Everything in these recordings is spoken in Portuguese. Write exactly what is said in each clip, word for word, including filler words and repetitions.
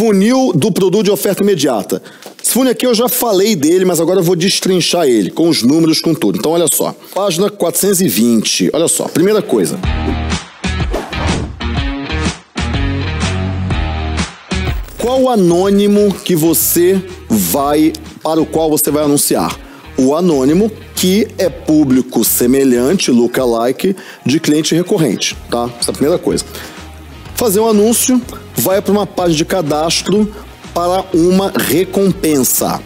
Funil do produto de oferta imediata. Esse funil aqui eu já falei dele, mas agora eu vou destrinchar ele, com os números, com tudo. Então, olha só. Página quatrocentos e vinte. Olha só, primeira coisa. Qual o anônimo que você vai, para o qual você vai anunciar? O anônimo que é público semelhante, lookalike, de cliente recorrente, tá? Essa é a primeira coisa. Fazer um anúncio, vai para uma página de cadastro para uma recompensa.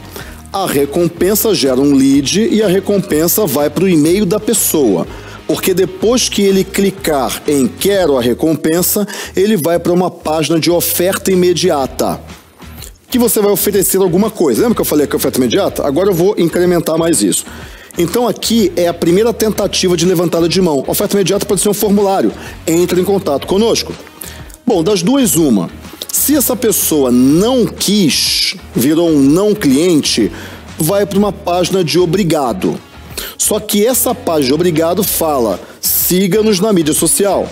A recompensa gera um lead e a recompensa vai para o e-mail da pessoa. Porque depois que ele clicar em quero a recompensa, ele vai para uma página de oferta imediata, que você vai oferecer alguma coisa. Lembra que eu falei que é oferta imediata? Agora eu vou incrementar mais isso. Então aqui é a primeira tentativa de levantada de mão. Oferta imediata pode ser um formulário. Entre em contato conosco. Bom, das duas, uma. Se essa pessoa não quis, virou um não cliente, vai para uma página de obrigado. Só que essa página de obrigado fala, siga-nos na mídia social.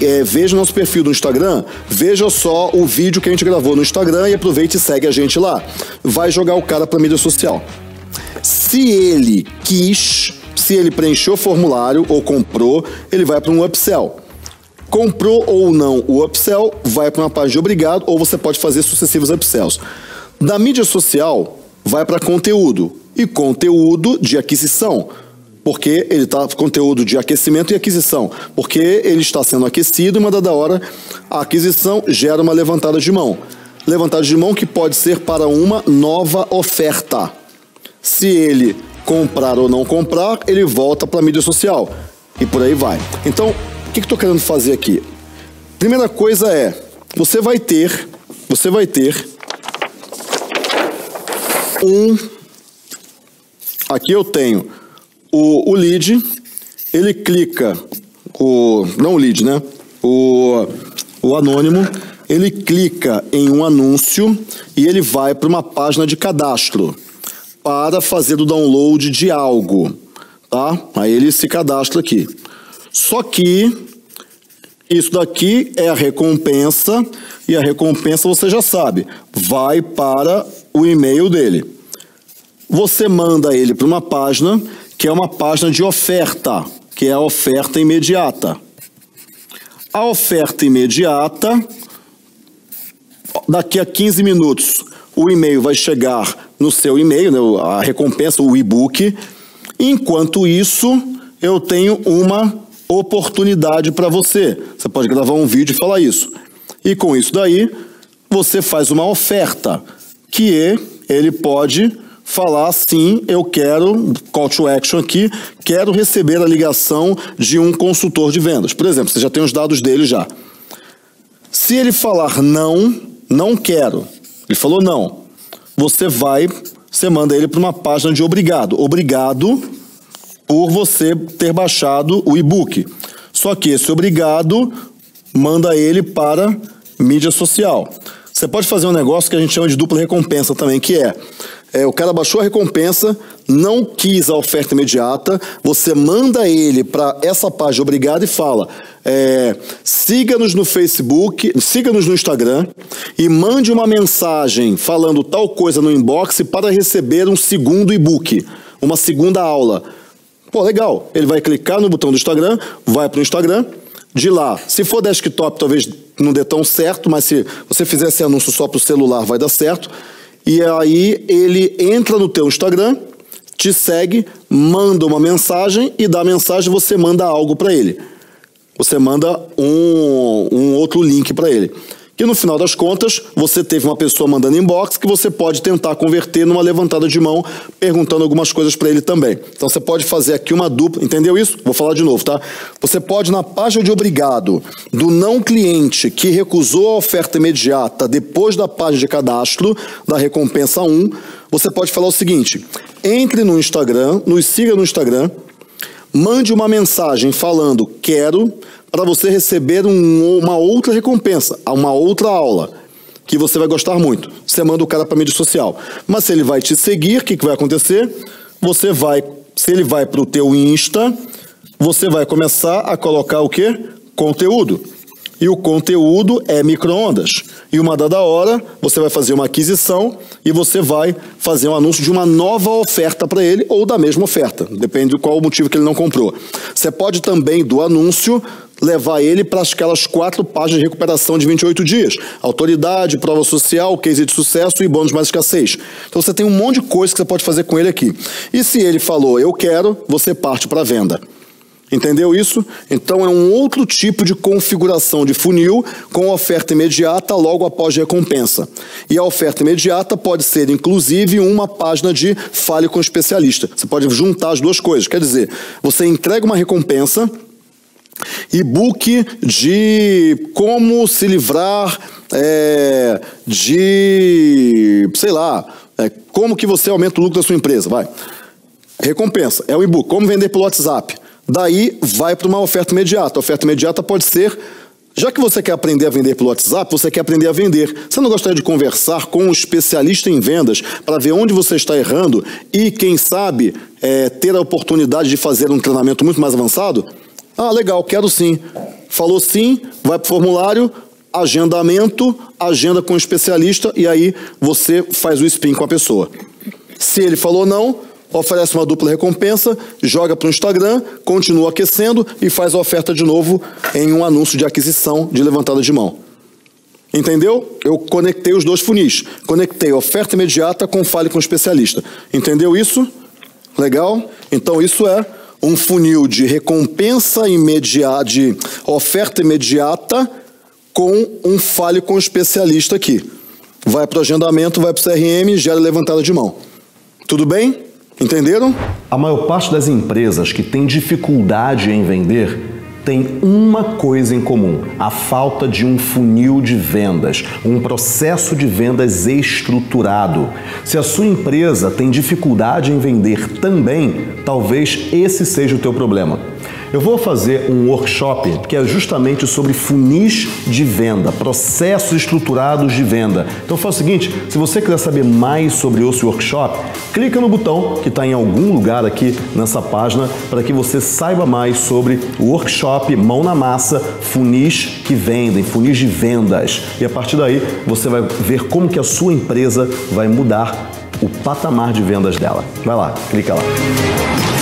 É, veja nosso perfil no Instagram, veja só o vídeo que a gente gravou no Instagram e aproveite e segue a gente lá. Vai jogar o cara para a mídia social. Se ele quis, se ele preencheu o formulário ou comprou, ele vai para um upsell. Comprou ou não o upsell, vai para uma página de obrigado ou você pode fazer sucessivos upsells. Da mídia social, vai para conteúdo. E conteúdo de aquisição, porque ele está conteúdo de aquecimento e aquisição, porque ele está sendo aquecido e uma dada hora a aquisição gera uma levantada de mão. Levantada de mão que pode ser para uma nova oferta. Se ele comprar ou não comprar, ele volta para a mídia social e por aí vai. Então, o que eu estou querendo fazer aqui? Primeira coisa é, você vai ter, você vai ter um... Aqui eu tenho o, o lead, ele clica, o, não o lead, né? O, o anônimo, ele clica em um anúncio e ele vai para uma página de cadastro para fazer o download de algo, tá? Aí ele se cadastra aqui. Só que isso daqui é a recompensa e a recompensa você já sabe, vai para o e-mail dele. Você manda ele para uma página que é uma página de oferta, que é a oferta imediata. A oferta imediata, daqui a quinze minutos, o e-mail vai chegar no seu e-mail, né, a recompensa, o e-book. Enquanto isso, eu tenho uma oportunidade para você. Você pode gravar um vídeo e falar isso. E com isso daí, você faz uma oferta, que ele pode... falar, sim, eu quero, call to action aqui, quero receber a ligação de um consultor de vendas. Por exemplo, você já tem os dados dele já. Se ele falar não, não quero, ele falou não, você vai, você manda ele para uma página de obrigado. Obrigado por você ter baixado o e-book. Só que esse obrigado manda ele para mídia social. Você pode fazer um negócio que a gente chama de dupla recompensa também, que é, é o cara baixou a recompensa, não quis a oferta imediata, você manda ele para essa página obrigado e fala, é, siga-nos no Facebook, siga-nos no Instagram e mande uma mensagem falando tal coisa no inbox para receber um segundo e-book, uma segunda aula. Pô, legal, ele vai clicar no botão do Instagram, vai para o Instagram, de lá, se for desktop talvez não dê tão certo, mas se você fizer esse anúncio só para o celular vai dar certo. E aí ele entra no teu Instagram, te segue, manda uma mensagem e da mensagem você manda algo para ele. Você manda um, um outro link para ele. Que no final das contas, você teve uma pessoa mandando inbox que você pode tentar converter numa levantada de mão, perguntando algumas coisas para ele também. Então você pode fazer aqui uma dupla, entendeu isso? Vou falar de novo, tá? Você pode na página de obrigado do não cliente que recusou a oferta imediata depois da página de cadastro, da recompensa um, você pode falar o seguinte, entre no Instagram, nos siga no Instagram, mande uma mensagem falando quero... para você receber um, uma outra recompensa, uma outra aula, que você vai gostar muito. Você manda o cara para a mídia social. Mas se ele vai te seguir, o que, que vai acontecer? Você vai, se ele vai para o teu Insta, você vai começar a colocar o quê? Conteúdo. e o conteúdo é micro-ondas. E uma dada hora, você vai fazer uma aquisição e você vai fazer um anúncio de uma nova oferta para ele ou da mesma oferta, depende do qual o motivo que ele não comprou. Você pode também, do anúncio, levar ele para aquelas quatro páginas de recuperação de vinte e oito dias. Autoridade, prova social, case de sucesso e bônus mais escassez. Então você tem um monte de coisa que você pode fazer com ele aqui. E se ele falou, eu quero, você parte para a venda. Entendeu isso? Então é um outro tipo de configuração de funil com oferta imediata logo após recompensa. E a oferta imediata pode ser, inclusive, uma página de fale com o especialista. Você pode juntar as duas coisas. Quer dizer, você entrega uma recompensa, e-book de como se livrar é, de, sei lá, é, como que você aumenta o lucro da sua empresa, vai. Recompensa, é um e-book, como vender pelo WhatsApp. Daí vai para uma oferta imediata. A oferta imediata pode ser, já que você quer aprender a vender pelo WhatsApp, você quer aprender a vender. Você não gostaria de conversar com um especialista em vendas para ver onde você está errando e, quem sabe, é, ter a oportunidade de fazer um treinamento muito mais avançado? Ah, legal, quero sim. Falou sim, vai para o formulário, agendamento, agenda com o especialista e aí você faz o spin com a pessoa. Se ele falou não, oferece uma dupla recompensa, joga para o Instagram, continua aquecendo e faz a oferta de novo em um anúncio de aquisição de levantada de mão. Entendeu? Eu conectei os dois funis. Conectei oferta imediata com fale com o especialista. Entendeu isso? Legal? Então isso é um funil de recompensa imediata, de oferta imediata com um fale com especialista aqui. Vai para o agendamento, vai para o C R M, gera levantada de mão. Tudo bem? Entenderam? A maior parte das empresas que tem dificuldade em vender tem uma coisa em comum: a falta de um funil de vendas, um processo de vendas estruturado. Se a sua empresa tem dificuldade em vender também, talvez esse seja o teu problema. Eu vou fazer um workshop que é justamente sobre funis de venda, processos estruturados de venda. Então faz o seguinte, se você quiser saber mais sobre esse workshop, clica no botão que está em algum lugar aqui nessa página para que você saiba mais sobre o workshop Mão na Massa, funis que vendem, funis de vendas. E a partir daí você vai ver como que a sua empresa vai mudar o patamar de vendas dela. Vai lá, clica lá.